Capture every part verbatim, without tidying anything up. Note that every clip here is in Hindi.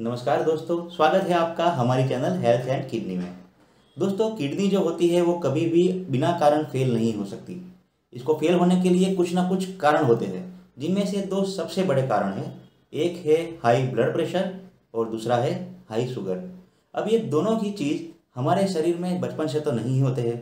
नमस्कार दोस्तों, स्वागत है आपका हमारी चैनल हेल्थ एंड किडनी में। दोस्तों, किडनी जो होती है वो कभी भी बिना कारण फेल नहीं हो सकती। इसको फेल होने के लिए कुछ ना कुछ कारण होते हैं, जिनमें से दो सबसे बड़े कारण हैं। एक है हाई ब्लड प्रेशर और दूसरा है हाई शुगर। अब ये दोनों ही चीज़ हमारे शरीर में बचपन से तो नहीं होते हैं,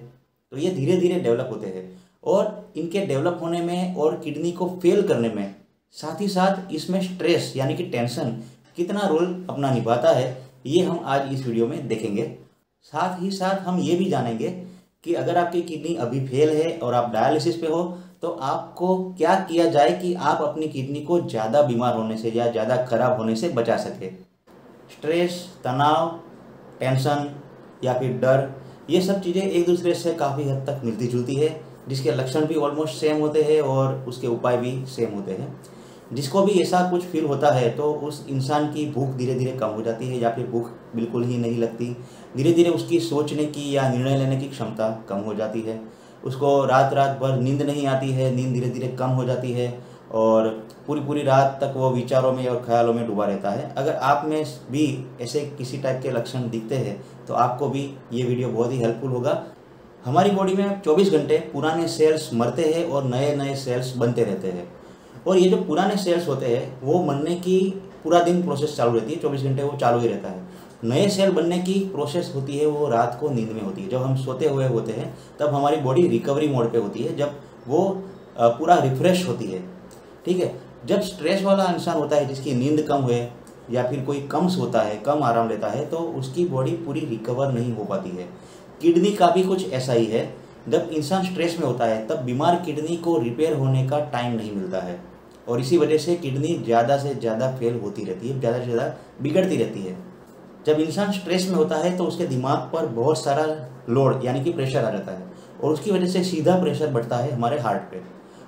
तो ये धीरे धीरे डेवलप होते हैं और इनके डेवलप होने में और किडनी को फेल करने में साथ ही साथ इसमें स्ट्रेस यानी कि टेंशन कितना रोल अपना निभाता है, ये हम आज इस वीडियो में देखेंगे। साथ ही साथ हम ये भी जानेंगे कि अगर आपकी किडनी अभी फेल है और आप डायलिसिस पे हो तो आपको क्या किया जाए कि आप अपनी किडनी को ज़्यादा बीमार होने से या ज़्यादा खराब होने से बचा सके। स्ट्रेस, तनाव, टेंशन या फिर डर, ये सब चीज़ें एक दूसरे से काफ़ी हद तक मिलती जुलती है, जिसके लक्षण भी ऑलमोस्ट सेम होते हैं और उसके उपाय भी सेम होते हैं। जिसको भी ऐसा कुछ फील होता है तो उस इंसान की भूख धीरे धीरे कम हो जाती है या फिर भूख बिल्कुल ही नहीं लगती। धीरे धीरे उसकी सोचने की या निर्णय लेने की क्षमता कम हो जाती है। उसको रात रात भर नींद नहीं आती है, नींद धीरे धीरे कम हो जाती है और पूरी पूरी रात तक वो विचारों में और ख्यालों में डूबा रहता है। अगर आप में भी ऐसे किसी टाइप के लक्षण दिखते हैं तो आपको भी ये वीडियो बहुत ही हेल्पफुल होगा। हमारी बॉडी में चौबीस घंटे पुराने सेल्स मरते हैं और नए नए सेल्स बनते रहते हैं, और ये जो पुराने सेल्स होते हैं वो मरने की पूरा दिन प्रोसेस चालू रहती है, चौबीस घंटे वो चालू ही रहता है। नए सेल बनने की प्रोसेस होती है वो रात को नींद में होती है, जब हम सोते हुए होते हैं तब हमारी बॉडी रिकवरी मोड पे होती है, जब वो पूरा रिफ्रेश होती है। ठीक है, जब स्ट्रेस वाला इंसान होता है जिसकी नींद कम हुए या फिर कोई कम सोता है, कम आराम लेता है, तो उसकी बॉडी पूरी रिकवर नहीं हो पाती है। किडनी का भी कुछ ऐसा ही है, जब इंसान स्ट्रेस में होता है तब बीमार किडनी को रिपेयर होने का टाइम नहीं मिलता है और इसी वजह से किडनी ज़्यादा से ज़्यादा फेल होती रहती है, ज़्यादा से ज़्यादा बिगड़ती रहती है। जब इंसान स्ट्रेस में होता है तो उसके दिमाग पर बहुत सारा लोड यानी कि प्रेशर आ जाता है और उसकी वजह से सीधा प्रेशर बढ़ता है हमारे हार्ट पे,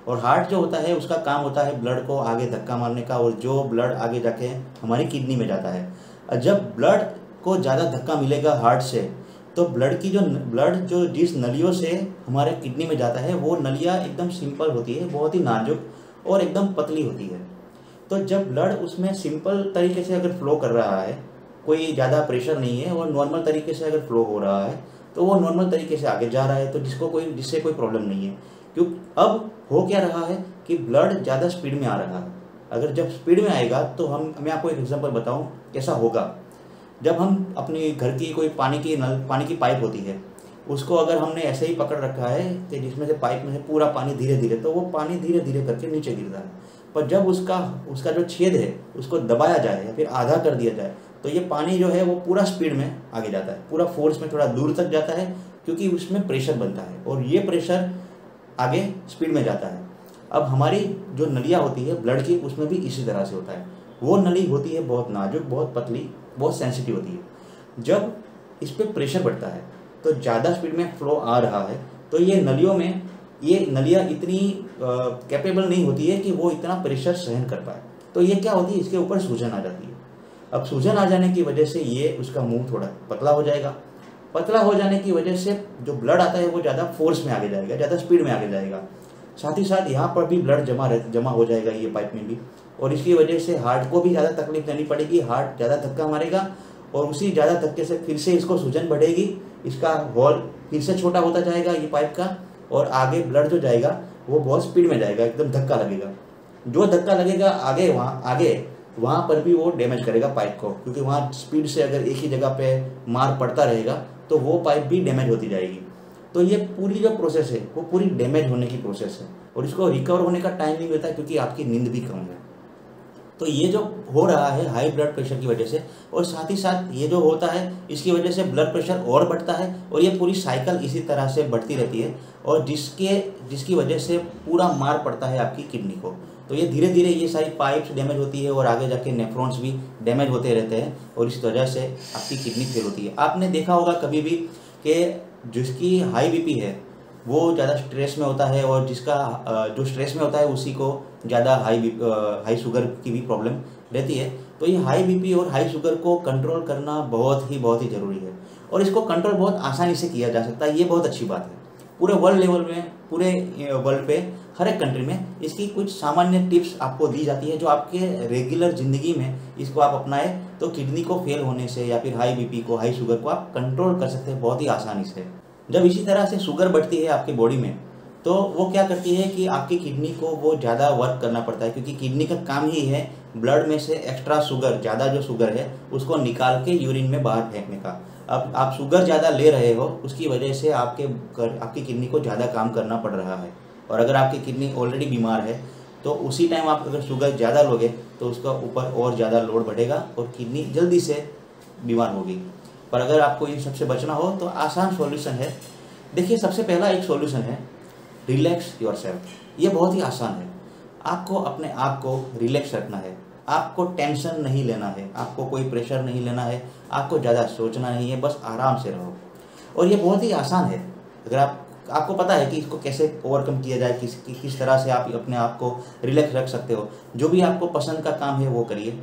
और हार्ट जो होता है उसका काम होता है ब्लड को आगे धक्का मारने का, और जो ब्लड आगे जाके हमारी किडनी में जाता है। जब ब्लड को ज़्यादा धक्का मिलेगा हार्ट से तो ब्लड की जो ब्लड जो जिस नलियों से हमारे किडनी में जाता है वो नलियाँ एकदम सिंपल होती है, बहुत ही नाजुक और एकदम पतली होती है। तो जब ब्लड उसमें सिंपल तरीके से अगर फ्लो कर रहा है, कोई ज़्यादा प्रेशर नहीं है और नॉर्मल तरीके से अगर फ्लो हो रहा है तो वो नॉर्मल तरीके से आगे जा रहा है, तो जिसको कोई जिससे कोई प्रॉब्लम नहीं है। क्योंकि अब हो क्या रहा है कि ब्लड ज़्यादा स्पीड में आ रहा है। अगर जब स्पीड में आएगा तो हम मैं आपको एक एग्जाम्पल बताऊँ कैसा होगा। जब हम अपने घर की कोई पानी की नल पानी की पाइप होती है, उसको अगर हमने ऐसे ही पकड़ रखा है कि जिसमें से पाइप में से पूरा पानी धीरे धीरे, तो वो पानी धीरे धीरे करके नीचे गिरता है। पर जब उसका उसका जो छेद है उसको दबाया जाए या फिर आधा कर दिया जाए तो ये पानी जो है वो पूरा स्पीड में आगे जाता है, पूरा फोर्स में थोड़ा दूर तक जाता है, क्योंकि उसमें प्रेशर बनता है और ये प्रेशर आगे स्पीड में जाता है। अब हमारी जो नलियाँ होती है ब्लड की, उसमें भी इसी तरह से होता है। वो नली होती है बहुत नाजुक, बहुत पतली, बहुत सेंसिटिव होती है। जब इस पर प्रेशर बढ़ता है तो ज़्यादा स्पीड में फ्लो आ रहा है तो ये नलियों में ये नलियाँ इतनी कैपेबल नहीं होती है कि वो इतना प्रेशर सहन कर पाए, तो ये क्या होती है, इसके ऊपर सूजन आ जाती है। अब सूजन आ जाने की वजह से ये उसका मुंह थोड़ा पतला हो जाएगा, पतला हो जाने की वजह से जो ब्लड आता है वो ज़्यादा फोर्स में आगे जाएगा, ज़्यादा स्पीड में आगे जाएगा। साथ ही साथ यहाँ पर भी ब्लड जमा जमा हो जाएगा, ये पाइप में भी, और इसकी वजह से हार्ट को भी ज़्यादा तकलीफ देनी पड़ेगी। हार्ट ज़्यादा धक्का मारेगा और उसी ज़्यादा धक्के से फिर से इसको सूजन बढ़ेगी, इसका हॉल फिर से छोटा होता जाएगा ये पाइप का, और आगे ब्लड जो जाएगा वो बहुत स्पीड में जाएगा, एकदम धक्का लगेगा। जो धक्का लगेगा आगे वहाँ आगे वहाँ पर भी वो डैमेज करेगा पाइप को, क्योंकि वहाँ स्पीड से अगर एक ही जगह पे मार पड़ता रहेगा तो वो पाइप भी डैमेज होती जाएगी। तो ये पूरी जो प्रोसेस है वो पूरी डैमेज होने की प्रोसेस है और इसको रिकवर होने का टाइम नहीं मिलता, क्योंकि आपकी नींद भी कम है। तो ये जो हो रहा है हाई ब्लड प्रेशर की वजह से, और साथ ही साथ ये जो होता है इसकी वजह से ब्लड प्रेशर और बढ़ता है, और ये पूरी साइकिल इसी तरह से बढ़ती रहती है, और जिसके जिसकी वजह से पूरा मार पड़ता है आपकी किडनी को। तो ये धीरे धीरे ये सारी पाइप्स डैमेज होती है और आगे जाके नेफ्रॉन्स भी डैमेज होते रहते हैं, और इस वजह से आपकी किडनी फेल होती है। आपने देखा होगा कभी भी कि जिसकी हाई बी पी है वो ज़्यादा स्ट्रेस में होता है, और जिसका जो स्ट्रेस में होता है उसी को ज़्यादा हाई हाई शुगर की भी प्रॉब्लम रहती है। तो ये हाई बीपी और हाई शुगर को कंट्रोल करना बहुत ही बहुत ही ज़रूरी है, और इसको कंट्रोल बहुत आसानी से किया जा सकता है, ये बहुत अच्छी बात है। पूरे वर्ल्ड लेवल में, पूरे वर्ल्ड पे हर एक कंट्री में इसकी कुछ सामान्य टिप्स आपको दी जाती है, जो आपके रेगुलर ज़िंदगी में इसको आप अपनाएं तो किडनी को फेल होने से या फिर हाई बीपी को, हाई शुगर को आप कंट्रोल कर सकते हैं बहुत ही आसानी से। जब इसी तरह से शुगर बढ़ती है आपके बॉडी में तो वो क्या करती है कि आपकी किडनी को वो ज़्यादा वर्क करना पड़ता है, क्योंकि किडनी का काम ही है ब्लड में से एक्स्ट्रा शुगर, ज़्यादा जो शुगर है उसको निकाल के यूरिन में बाहर फेंकने का। अब आप शुगर ज़्यादा ले रहे हो, उसकी वजह से आपके आपकी किडनी को ज़्यादा काम करना पड़ रहा है। और अगर आपकी किडनी ऑलरेडी बीमार है तो उसी टाइम आप अगर शुगर ज़्यादा लोगे तो उसका ऊपर और ज़्यादा लोड बढ़ेगा और किडनी जल्दी से बीमार होगी। पर अगर आपको इन सबसे बचना हो तो आसान सॉल्यूशन है। देखिए, सबसे पहला एक सॉल्यूशन है रिलैक्स योरसेल्फ। ये बहुत ही आसान है, आपको अपने आप को रिलैक्स रखना है, आपको टेंशन नहीं लेना है, आपको कोई प्रेशर नहीं लेना है, आपको ज़्यादा सोचना नहीं है, बस आराम से रहो। और ये बहुत ही आसान है। अगर आप आपको पता है कि इसको कैसे ओवरकम किया जाए, किस कि, किस तरह से आप अपने आप को रिलैक्स रख सकते हो, जो भी आपको पसंद का काम है वो करिए,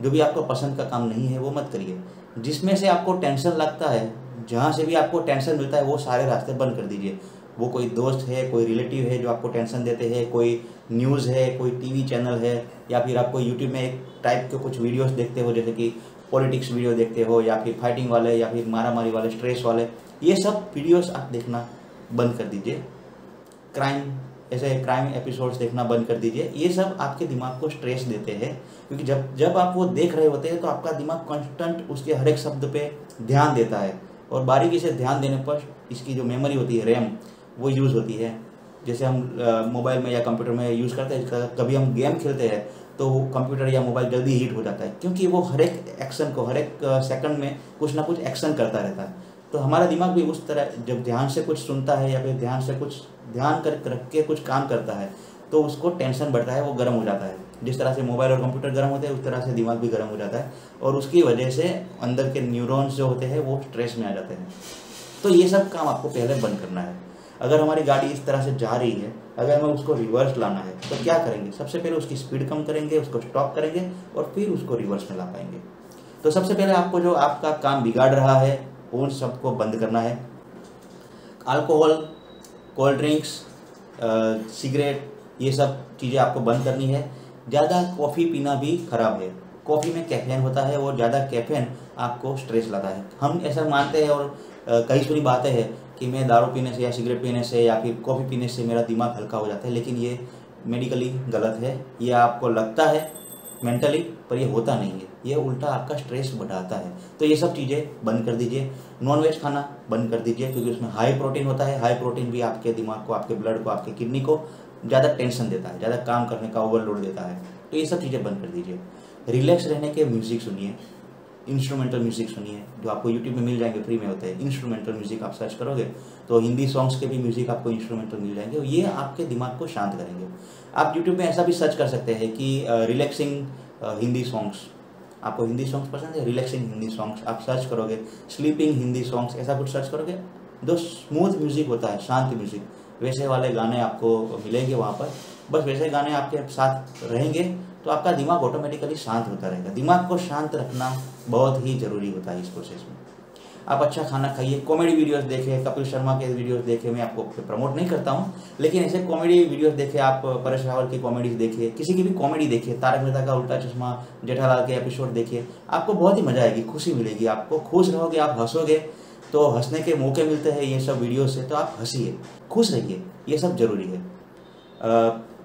जो भी आपको पसंद का काम नहीं है वो मत करिए। जिसमें से आपको टेंशन लगता है, जहाँ से भी आपको टेंशन मिलता है वो सारे रास्ते बंद कर दीजिए। वो कोई दोस्त है, कोई रिलेटिव है जो आपको टेंशन देते हैं, कोई न्यूज़ है, कोई टीवी चैनल है, या फिर आपको यूट्यूब में एक टाइप के कुछ वीडियोस देखते हो, जैसे कि पॉलिटिक्स वीडियो देखते हो या फिर फाइटिंग वाले या फिर मारामारी वाले, स्ट्रेस वाले, ये सब वीडियोस आप देखना बंद कर दीजिए। क्राइम, ऐसे क्राइम एपिसोड्स देखना बंद कर दीजिए। ये सब आपके दिमाग को स्ट्रेस देते हैं, क्योंकि जब जब आप वो देख रहे होते हैं तो आपका दिमाग कॉन्स्टेंट उसके हर एक शब्द पे ध्यान देता है और बारीकी से ध्यान देने पर इसकी जो मेमोरी होती है, रैम, वो यूज़ होती है। जैसे हम मोबाइल में या कंप्यूटर में यूज़ करते हैं, कभी हम गेम खेलते हैं तो कंप्यूटर या मोबाइल जल्दी हीट हो जाता है, क्योंकि वो हर एक एक्शन को, हर एक सेकंड में कुछ ना कुछ एक्शन करता रहता है। तो हमारा दिमाग भी उस तरह जब ध्यान से कुछ सुनता है या फिर ध्यान से कुछ ध्यान कर रख के कुछ काम करता है तो उसको टेंशन बढ़ता है, वो गर्म हो जाता है। जिस तरह से मोबाइल और कंप्यूटर गर्म होते हैं उस तरह से दिमाग भी गर्म हो जाता है और उसकी वजह से अंदर के न्यूरॉन्स जो होते हैं वो स्ट्रेस में आ जाते हैं। तो ये सब काम आपको पहले बंद करना है। अगर हमारी गाड़ी इस तरह से जा रही है, अगर हमें उसको रिवर्स लाना है तो क्या करेंगे? सबसे पहले उसकी स्पीड कम करेंगे, उसको स्टॉप करेंगे और फिर उसको रिवर्स में ला पाएंगे। तो सबसे पहले आपको जो आपका काम बिगाड़ रहा है उन सबको बंद करना है। अल्कोहल, कोल्ड ड्रिंक्स, सिगरेट, ये सब चीज़ें आपको बंद करनी है। ज़्यादा कॉफ़ी पीना भी खराब है। कॉफ़ी में कैफीन होता है और ज़्यादा कैफीन आपको स्ट्रेस लाता है। हम ऐसा मानते हैं और कई सुनी बातें हैं कि मैं दारू पीने से या सिगरेट पीने से या फिर कॉफ़ी पीने से मेरा दिमाग हल्का हो जाता है, लेकिन ये मेडिकली गलत है। ये आपको लगता है मेंटली, पर ये होता नहीं है, ये उल्टा आपका स्ट्रेस बढ़ाता है। तो ये सब चीज़ें बंद कर दीजिए। नॉनवेज खाना बंद कर दीजिए, क्योंकि उसमें हाई प्रोटीन होता है। हाई प्रोटीन भी आपके दिमाग को, आपके ब्लड को, आपके किडनी को ज़्यादा टेंशन देता है, ज़्यादा काम करने का ओवरलोड देता है। तो ये सब चीज़ें बंद कर दीजिए। रिलैक्स रहने के म्यूज़िक सुनिए, इंस्ट्रूमेंटल म्यूज़िक सुनिए, जो आपको यूट्यूब में मिल जाएंगे, फ्री में होते हैं। इंस्ट्रूमेंटल म्यूज़िक आप सर्च करोगे तो हिंदी सॉन्ग्स के भी म्यूज़िक आपको इंस्ट्रूमेंटल मिल जाएंगे। ये आपके दिमाग को शांत करेंगे। आप यूट्यूब में ऐसा भी सर्च कर सकते हैं कि रिलैक्सिंग हिंदी सॉन्ग्स, आपको हिंदी सॉन्ग्स पसंद है, रिलैक्सिंग हिंदी सॉन्ग्स आप सर्च करोगे, स्लीपिंग हिंदी सॉन्ग्स, ऐसा कुछ सर्च करोगे। जो स्मूथ म्यूज़िक होता है, शांत म्यूज़िक, वैसे वाले गाने आपको मिलेंगे वहाँ पर। बस वैसे गाने आपके साथ रहेंगे तो आपका दिमाग ऑटोमेटिकली शांत होता रहेगा। दिमाग को शांत रखना बहुत ही ज़रूरी होता है इस प्रोसेस में। आप अच्छा खाना खाइए, कॉमेडी वीडियोस देखें, कपिल शर्मा के वीडियोस देखें। मैं आपको प्रमोट नहीं करता हूँ, लेकिन ऐसे कॉमेडी वीडियोस देखें। आप परेश रावल की कॉमेडीज देखिए, किसी की भी कॉमेडी देखिए, तारक मेहता का उल्टा चश्मा, जेठालाल के एपिसोड देखिए, आपको बहुत ही मज़ा आएगी, खुशी मिलेगी, आपको खुश रहोगे, आप हंसोगे। तो हंसने के मौके मिलते हैं ये सब वीडियोज से, तो आप हंसिए, खुश रहिए, ये सब ज़रूरी है।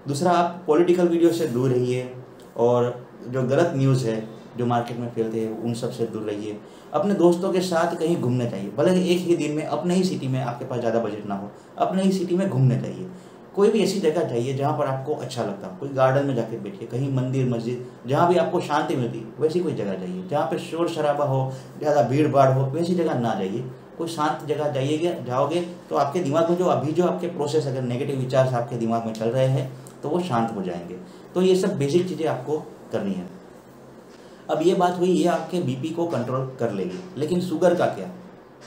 दूसरा, आप पॉलिटिकल वीडियो से दूर रहिए और जो गलत न्यूज़ है जो मार्केट में फैलते हैं उन सब से दूर रहिए। अपने दोस्तों के साथ कहीं घूमना चाहिए, भले एक ही दिन में, अपने ही सिटी में, आपके पास ज़्यादा बजट ना हो, अपने ही सिटी में घूमना चाहिए। कोई भी ऐसी जगह चाहिए जहाँ पर आपको अच्छा लगता हो, कोई गार्डन में जाके बैठिए, कहीं मंदिर, मस्जिद, जहाँ भी आपको शांति मिलती वैसी कोई जगह चाहिए। जहाँ पर शोर शराबा हो, ज़्यादा भीड़ भाड़ हो, वैसी जगह ना जाइए। कोई शांत जगह जाइएगा, जाओगे तो आपके दिमाग में जो अभी जो आपके प्रोसेस, अगर नेगेटिव विचार आपके दिमाग में चल रहे हैं तो वो शांत हो जाएंगे। तो ये सब बेसिक चीज़ें आपको करनी है। अब ये बात हुई, ये आपके बीपी को कंट्रोल कर लेगी, लेकिन शुगर का क्या?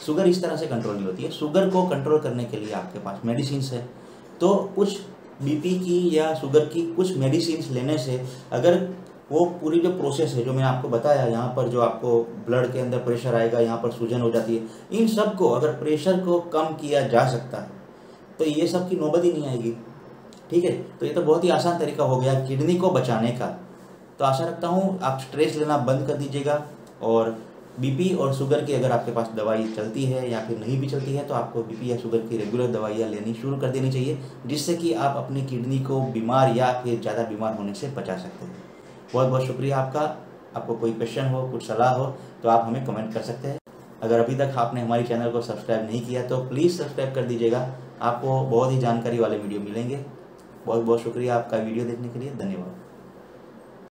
शुगर इस तरह से कंट्रोल नहीं होती है। शुगर को कंट्रोल करने के लिए आपके पास मेडिसिन है, तो कुछ बीपी की या शुगर की कुछ मेडिसिन लेने से अगर वो पूरी जो प्रोसेस है जो मैंने आपको बताया, यहाँ पर जो आपको ब्लड के अंदर प्रेशर आएगा, यहाँ पर सूजन हो जाती है, इन सब को अगर प्रेशर को कम किया जा सकता है तो ये सब की नौबत ही नहीं आएगी। ठीक है, तो ये तो बहुत ही आसान तरीका हो गया किडनी को बचाने का। तो आशा रखता हूँ आप स्ट्रेस लेना बंद कर दीजिएगा, और बीपी और शुगर की अगर आपके पास दवाई चलती है या फिर नहीं भी चलती है तो आपको बीपी या शुगर की रेगुलर दवाइयाँ लेनी शुरू कर देनी चाहिए, जिससे कि आप अपनी किडनी को बीमार या फिर ज़्यादा बीमार होने से बचा सकते हैं। बहुत बहुत शुक्रिया आपका। आपको कोई क्वेश्चन हो, कुछ सलाह हो तो आप हमें कमेंट कर सकते हैं। अगर अभी तक आपने हमारे चैनल को सब्सक्राइब नहीं किया तो प्लीज़ सब्सक्राइब कर दीजिएगा। आपको बहुत ही जानकारी वाले वीडियो मिलेंगे। बहुत बहुत शुक्रिया आपका वीडियो देखने के लिए। धन्यवाद।